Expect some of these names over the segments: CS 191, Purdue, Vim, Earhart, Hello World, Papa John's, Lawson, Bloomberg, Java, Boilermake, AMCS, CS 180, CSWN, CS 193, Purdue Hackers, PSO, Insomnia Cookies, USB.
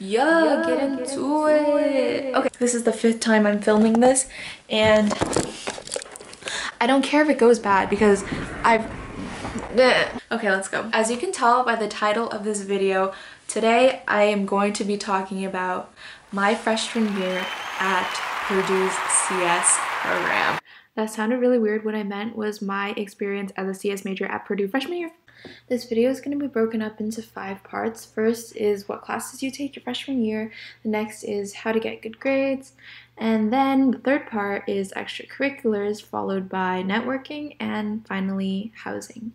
Yeah, get into it. Okay, this is the 5th time I'm filming this, and I don't care if it goes bad because okay, let's go. As you can tell by the title of this video, today I am going to be talking about my freshman year at Purdue's CS program. That sounded really weird. What I meant was my experience as a CS major at Purdue freshman year. This video is going to be broken up into 5 parts. First is what classes you take your freshman year. The next is how to get good grades. And then the 3rd part is extracurriculars, followed by networking, and finally housing.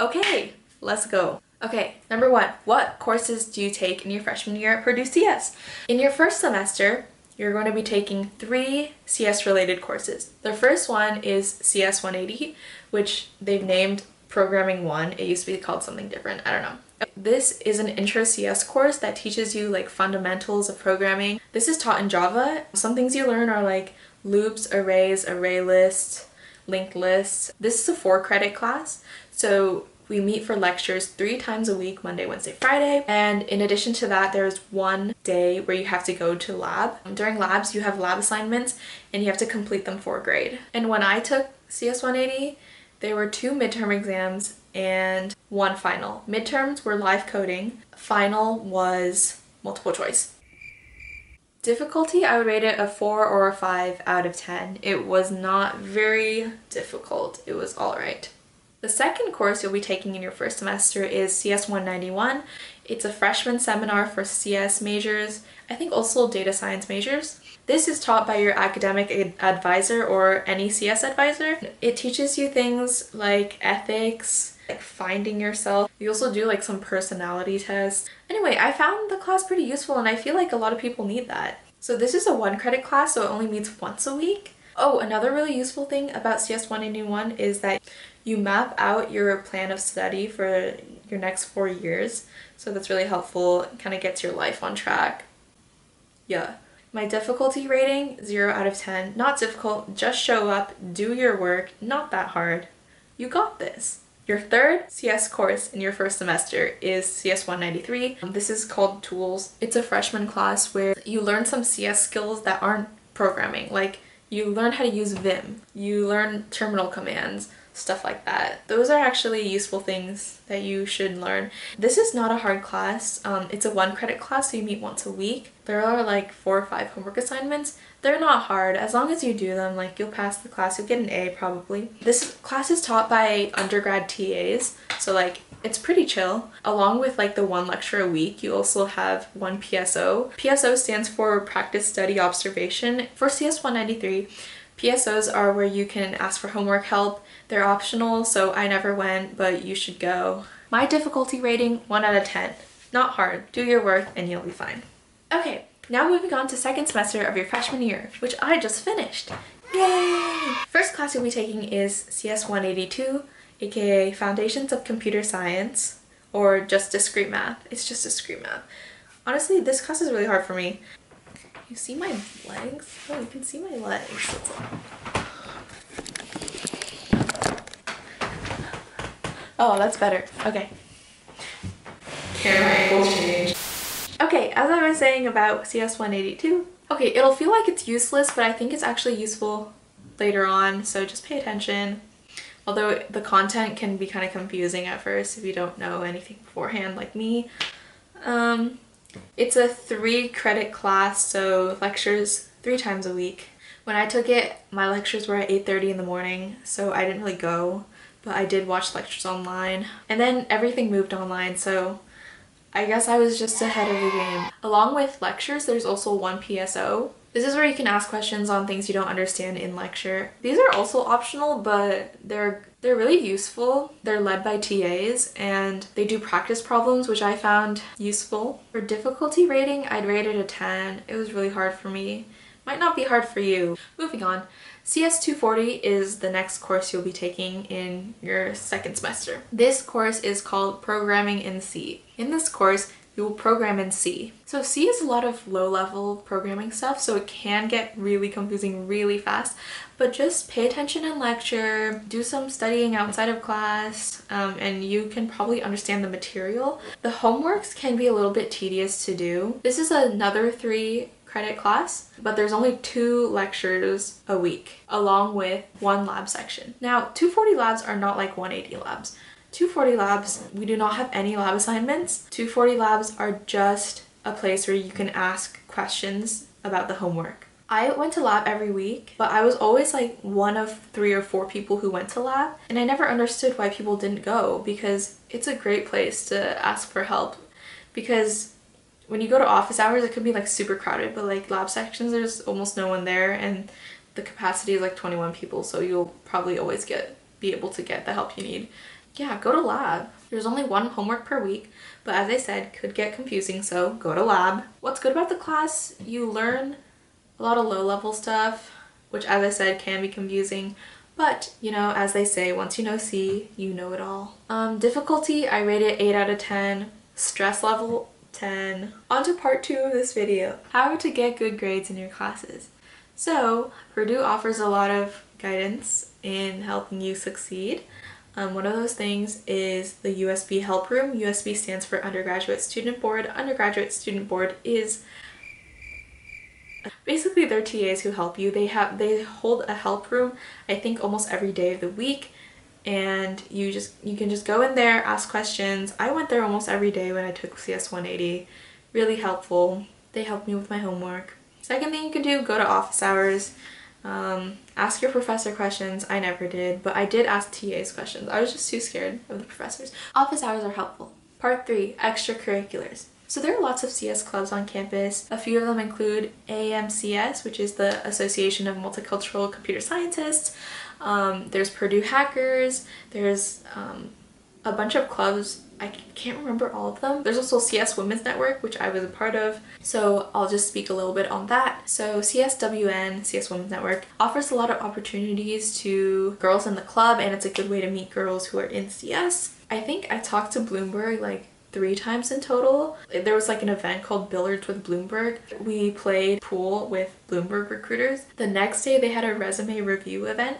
Okay, let's go. Okay, number 1, what courses do you take in your freshman year at Purdue CS? In your first semester, you're going to be taking 3 CS-related courses. The first one is CS 180, which they've named Programming 1. It used to be called something different, I don't know. This is an intro CS course that teaches you like fundamentals of programming. This is taught in Java. Some things you learn are like loops, arrays, array lists, linked lists. This is a 4-credit class, so we meet for lectures 3 times a week, Monday, Wednesday, Friday. And in addition to that, there's one day where you have to go to lab. During labs, you have lab assignments and you have to complete them for grade. And when I took CS 180, there were 2 midterm exams and 1 final. Midterms were live coding. Final was multiple choice. Difficulty, I would rate it a 4 or a 5 out of 10. It was not very difficult. It was all right. The second course you'll be taking in your first semester is CS 191. It's a freshman seminar for CS majors, I think also data science majors. This is taught by your academic advisor or any CS advisor. It teaches you things like ethics, like finding yourself. You also do like some personality tests. Anyway, I found the class pretty useful and I feel like a lot of people need that. So this is a 1-credit class, so it only meets once a week. Oh, another really useful thing about CS 181 is that you map out your plan of study for your next 4 years. So that's really helpful. It kind of gets your life on track. Yeah. My difficulty rating, 0 out of 10. Not difficult, just show up, do your work, not that hard. You got this. Your 3rd CS course in your first semester is CS 193. This is called Tools. It's a freshman class where you learn some CS skills that aren't programming, like you learn how to use Vim, you learn terminal commands, stuff like that. Those are actually useful things that you should learn. This is not a hard class. It's a 1-credit class, so you meet once a week. There are like 4 or 5 homework assignments. They're not hard. As long as you do them, like you'll pass the class, you'll get an A probably. This class is taught by undergrad TAs, so like it's pretty chill. Along with like the 1 lecture a week, you also have 1 PSO. PSO stands for Practice Study Observation. For CS 193, PSOs are where you can ask for homework help. They're optional, so I never went, but you should go. My difficulty rating, 1 out of 10. Not hard. Do your work and you'll be fine. Okay, now moving on to 2nd semester of your freshman year, which I just finished. Yay! First class you'll be taking is CS 182. AKA Foundations of Computer Science, or just discrete math. It's just discrete math. Honestly, this class is really hard for me. You see my legs? Oh, you can see my legs. Oh, that's better. Okay. Camera change. Okay, as I was saying about CS 182. Okay, it'll feel like it's useless, but I think it's actually useful later on, so just pay attention. Although the content can be kind of confusing at first if you don't know anything beforehand like me. It's a 3-credit class, so lectures 3 times a week. When I took it, my lectures were at 8:30 in the morning, so I didn't really go, but I did watch lectures online. And then everything moved online, so I guess I was just ahead of the game. Along with lectures, there's also 1 PSO. This is where you can ask questions on things you don't understand in lecture. These are also optional, but they're really useful. They're led by TAs and they do practice problems, which I found useful. For difficulty rating, I'd rate it a 10. It was really hard for me. Might not be hard for you. Moving on, CS 240 is the next course you'll be taking in your 2nd semester. This course is called Programming in C. In this course, you will program in C. So C is a lot of low-level programming stuff, so it can get really confusing really fast, but just pay attention in lecture, do some studying outside of class, and you can probably understand the material. The homeworks can be a little bit tedious to do. This is another 3-credit class, but there's only 2 lectures a week, along with 1 lab section. Now, 240 labs are not like 180 labs. 240 labs, we do not have any lab assignments. 240 labs are just a place where you can ask questions about the homework. I went to lab every week, but I was always like one of 3 or 4 people who went to lab, and I never understood why people didn't go, because it's a great place to ask for help. Because when you go to office hours, it could be like super crowded, but like lab sections, there's almost no one there, and the capacity is like 21 people, so you'll probably always be able to get the help you need. Yeah, go to lab. There's only 1 homework per week, but as I said, could get confusing, so go to lab. What's good about the class? You learn a lot of low-level stuff, which as I said can be confusing, but you know, as they say, once you know C, you know it all. Difficulty, I rate it 8 out of 10. Stress level, 10. On to part 2 of this video. How to get good grades in your classes. So, Purdue offers a lot of guidance in helping you succeed. One of those things is the USB help room. USB stands for Undergraduate Student Board. Undergraduate Student Board is basically their TAs who help you. They hold a help room, I think almost every day of the week, and you can just go in there, ask questions. I went there almost every day when I took CS 180. Really helpful. They helped me with my homework. Second thing you can do, go to office hours. Ask your professor questions. I never did, but I did ask TAs questions. I was just too scared of the professors. Office hours are helpful. Part 3, extracurriculars. So there are lots of CS clubs on campus. A few of them include AMCS, which is the Association of Multicultural Computer Scientists. There's Purdue Hackers. There's a bunch of clubs. I can't remember all of them. There's also CS Women's Network, which I was a part of, so I'll just speak a little bit on that. So CSWN, CS Women's Network, offers a lot of opportunities to girls in the club, and it's a good way to meet girls who are in CS. I think I talked to Bloomberg like 3 times in total. There was like an event called Billiards with Bloomberg. We played pool with Bloomberg recruiters. The next day they had a resume review event,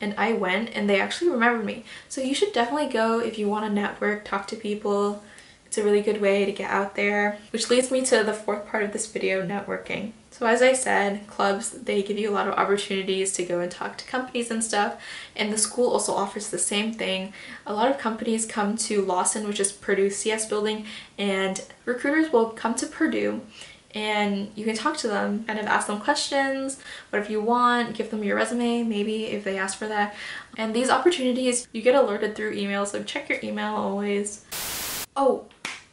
and I went, and they actually remembered me. So you should definitely go if you want to network, talk to people. It's a really good way to get out there. Which leads me to the 4th part of this video, networking. So as I said, clubs, they give you a lot of opportunities to go and talk to companies and stuff, and the school also offers the same thing. A lot of companies come to Lawson, which is Purdue's CS building, and recruiters will come to Purdue, and you can talk to them, kind of ask them questions, whatever you want, give them your resume, maybe, if they ask for that. And these opportunities, you get alerted through email, so check your email always. Oh,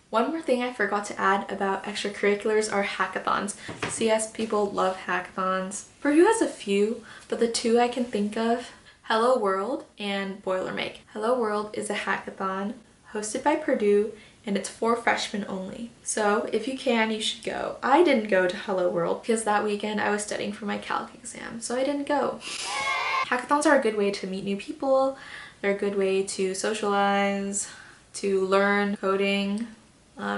one more thing I forgot to add about extracurriculars are hackathons. CS people love hackathons. Purdue has a few, but the 2 I can think of, Hello World and Boilermake. Hello World is a hackathon hosted by Purdue, and it's for freshmen only. So if you can, you should go. I didn't go to Hello World because that weekend I was studying for my calc exam, so I didn't go. Hackathons are a good way to meet new people. They're a good way to socialize, to learn coding,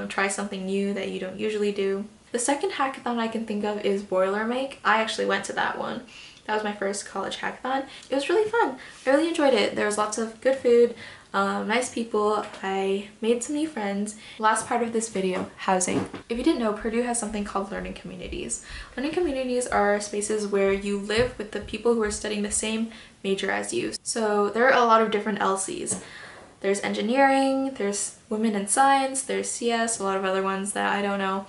try something new that you don't usually do. The second hackathon I can think of is Boilermake. I actually went to that one. That was my first college hackathon. It was really fun. I really enjoyed it. There was lots of good food, nice people. I made some new friends. Last part of this video, housing. If you didn't know, Purdue has something called learning communities. Learning communities are spaces where you live with the people who are studying the same major as you. So there are a lot of different LCs. There's engineering, there's women in science, there's CS, a lot of other ones that I don't know.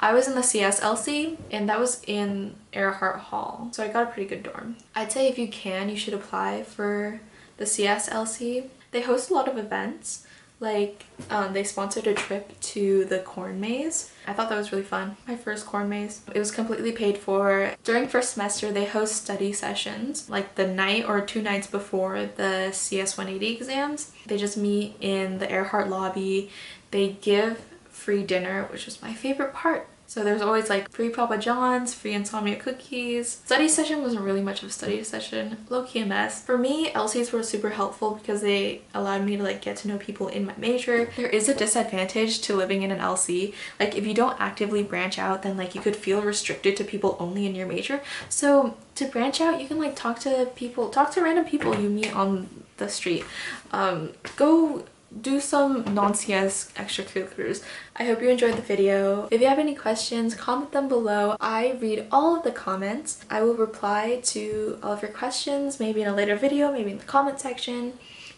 I was in the CS LC, and that was in Earhart Hall, so I got a pretty good dorm. I'd say if you can, you should apply for the CS LC. They host a lot of events, like they sponsored a trip to the corn maze. I thought that was really fun. My first corn maze. It was completely paid for. During first semester, they host study sessions, like the night or 2 nights before the CS 180 exams. They just meet in the Earhart lobby. They give free dinner, which was my favorite part. So there's always like free Papa John's, free Insomnia Cookies. Study session wasn't really much of a study session, low-key a mess. For me, LCs were super helpful because they allowed me to like get to know people in my major. There is a disadvantage to living in an LC. Like if you don't actively branch out, then like you could feel restricted to people only in your major. So to branch out, you can like talk to people, talk to random people you meet on the street. Go do some non-CS extracurriculars. I hope you enjoyed the video. If you have any questions, comment them below. I read all of the comments. I will reply to all of your questions, maybe in a later video, maybe in the comment section.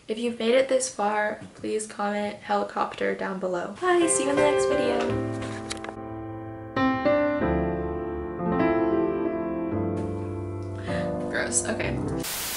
If you've made it this far, please comment helicopter down below. Bye, see you in the next video. Gross, okay.